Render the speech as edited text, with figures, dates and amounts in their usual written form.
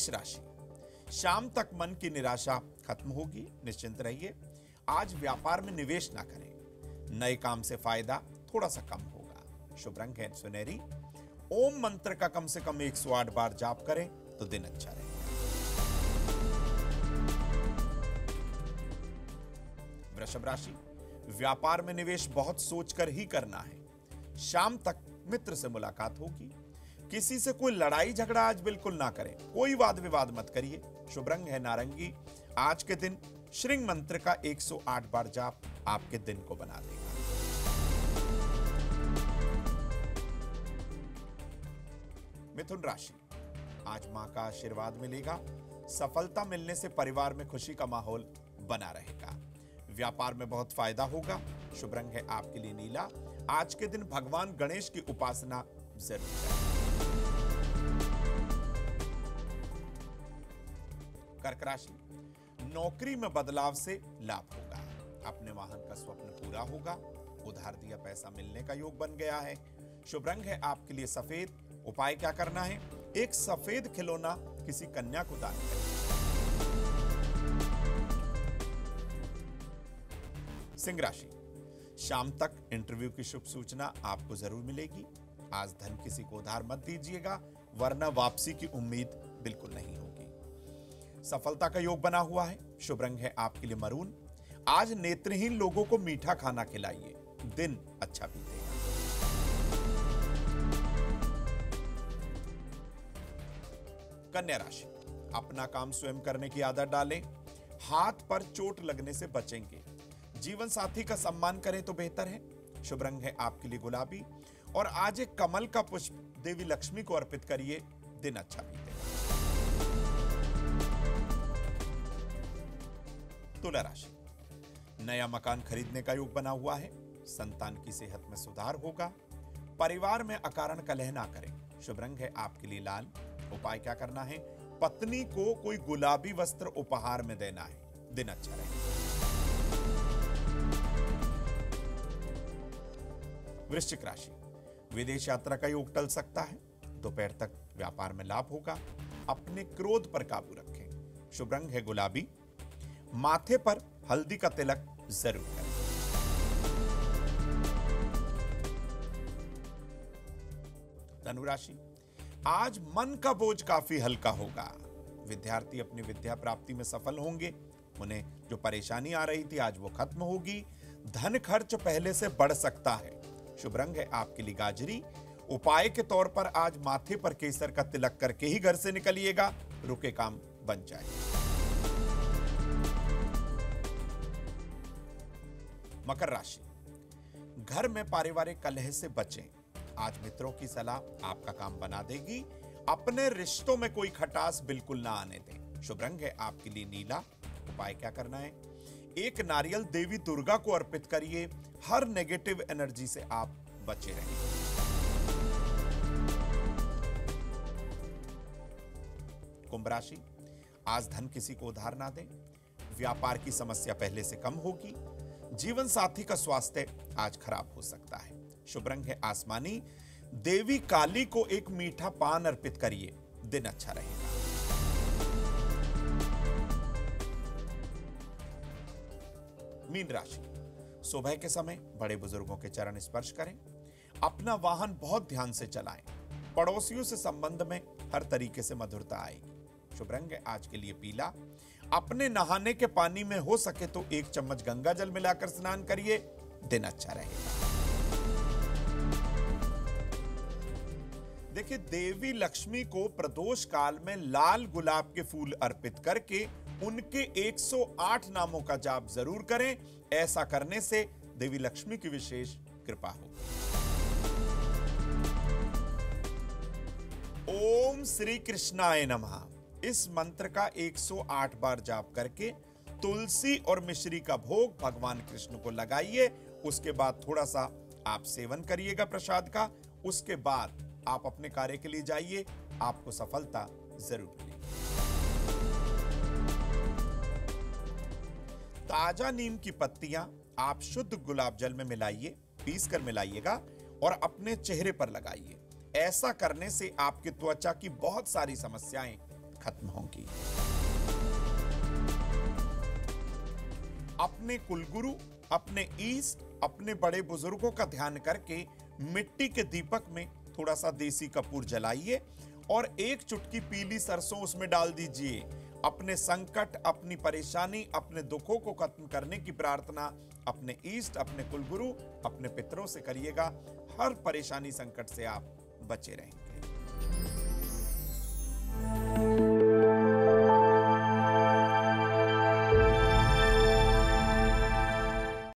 मेष राशि, शाम तक मन की निराशा खत्म होगी, निश्चिंत रहिए। आज व्यापार में निवेश ना करें, नए काम से फायदा थोड़ा सा कम होगा। शुभ रंग है सुनहरी। ओम मंत्र का कम से कम 108 बार जाप करें तो दिन अच्छा रहेगा। वृषभ राशि, व्यापार में निवेश बहुत सोचकर ही करना है। शाम तक मित्र से मुलाकात होगी। किसी से कोई लड़ाई झगड़ा आज बिल्कुल ना करें, कोई वाद विवाद मत करिए। शुभ रंग है नारंगी। आज के दिन श्रींग मंत्र का 108 बार जाप आपके दिन को बना देगा। मिथुन राशि, आज मां का आशीर्वाद मिलेगा। सफलता मिलने से परिवार में खुशी का माहौल बना रहेगा। व्यापार में बहुत फायदा होगा। शुभ रंग है आपके लिए नीला। आज के दिन भगवान गणेश की उपासना जरूर करें। कर्क राशि, नौकरी में बदलाव से लाभ होगा। अपने वाहन का स्वप्न पूरा होगा। उधार दिया पैसा मिलने का योग बन गया है। शुभ रंग है आपके लिए सफेद। उपाय क्या करना है, एक सफेद खिलौना किसी कन्या को दान करें। सिंह राशि, शाम तक इंटरव्यू की शुभ सूचना आपको जरूर मिलेगी। आज धन किसी को उधार मत दीजिएगा, वरना वापसी की उम्मीद बिल्कुल नहीं होगी। सफलता का योग बना हुआ है। शुभ रंग है आपके लिए मरून। आज नेत्रहीन लोगों को मीठा खाना खिलाइए, दिन अच्छा बीतेगा। कन्या राशि, अपना काम स्वयं करने की आदत डालें। हाथ पर चोट लगने से बचेंगे। जीवन साथी का सम्मान करें तो बेहतर है। शुभ रंग है आपके लिए गुलाबी। और आज एक कमल का पुष्प देवी लक्ष्मी को अर्पित करिए, दिन अच्छा बीतेगा। तुला राशि, नया मकान खरीदने का योग बना हुआ है। संतान की सेहत में सुधार होगा। परिवार में अकारण कलह ना करें। शुभ रंग है आपके लिए लाल। उपाय क्या करना है, पत्नी को कोई गुलाबी वस्त्र उपहार में देना है, दिन अच्छा रहेगा। वृश्चिक राशि, विदेश यात्रा का योग टल सकता है। दोपहर तक व्यापार में लाभ होगा। अपने क्रोध पर काबू रखें। शुभ रंग है गुलाबी। माथे पर हल्दी का तिलक जरूर करें। धनु राशि, आज मन का बोझ काफी हल्का होगा। विद्यार्थी अपनी विद्या प्राप्ति में सफल होंगे। उन्हें जो परेशानी आ रही थी आज वो खत्म होगी। धन खर्च पहले से बढ़ सकता है। शुभ रंग है आपके लिए गाजरी। उपाय के तौर पर आज माथे पर केसर का तिलक करके ही घर से निकलिएगा, रुके काम बन जाएगा। मकर राशि, घर में पारिवारिक कलह से बचें। आज मित्रों की सलाह आपका काम बना देगी। अपने रिश्तों में कोई खटास बिल्कुल ना आने दें। शुभ रंग है आपके लिए नीला। उपाय क्या करना है, एक नारियल देवी दुर्गा को अर्पित करिए। हर नेगेटिव एनर्जी से आप बचे रहें। कुंभ राशि, आज धन किसी को उधार ना दें। व्यापार की समस्या पहले से कम होगी। जीवन साथी का स्वास्थ्य आज खराब हो सकता है। शुभ रंग है आसमानी। देवी काली को एक मीठा पान अर्पित करिए, दिन अच्छा रहेगा। मीन राशि, सुबह के समय बड़े बुजुर्गों के चरण स्पर्श करें। अपना वाहन बहुत ध्यान से चलाएं। पड़ोसियों से संबंध में हर तरीके से मधुरता आएगी। शुभ रंग है आज के लिए पीला। अपने नहाने के पानी में हो सके तो एक चम्मच गंगा जल मिलाकर स्नान करिए, दिन अच्छा रहेगा। देखिए, देवी लक्ष्मी को प्रदोष काल में लाल गुलाब के फूल अर्पित करके उनके 108 नामों का जाप जरूर करें। ऐसा करने से देवी लक्ष्मी की विशेष कृपा होगी। ओम श्री कृष्णाय नमः, इस मंत्र का 108 बार जाप करके तुलसी और मिश्री का भोग भगवान कृष्ण को लगाइए। उसके बाद थोड़ा सा आप सेवन करिएगा प्रसाद का। उसके बाद आप अपने कार्य के लिए जाइए, आपको सफलता जरूर मिलेगी। ताजा नीम की पत्तियां आप शुद्ध गुलाब जल में मिलाइए, पीस कर मिलाइएगा और अपने चेहरे पर लगाइए। ऐसा करने से आपकी त्वचा की बहुत सारी समस्याएं खत्म होंगी। अपने कुलगुरु, अपने ईष्ट, अपने बड़े बुजुर्गों का ध्यान करके मिट्टी के दीपक में थोड़ा सा देसी कपूर जलाइए और एक चुटकी पीली सरसों उसमें डाल दीजिए। अपने संकट, अपनी परेशानी, अपने दुखों को खत्म करने की प्रार्थना अपने ईष्ट, अपने कुलगुरु, अपने पितरों से करिएगा। हर परेशानी संकट से आप बचे रहेंगे।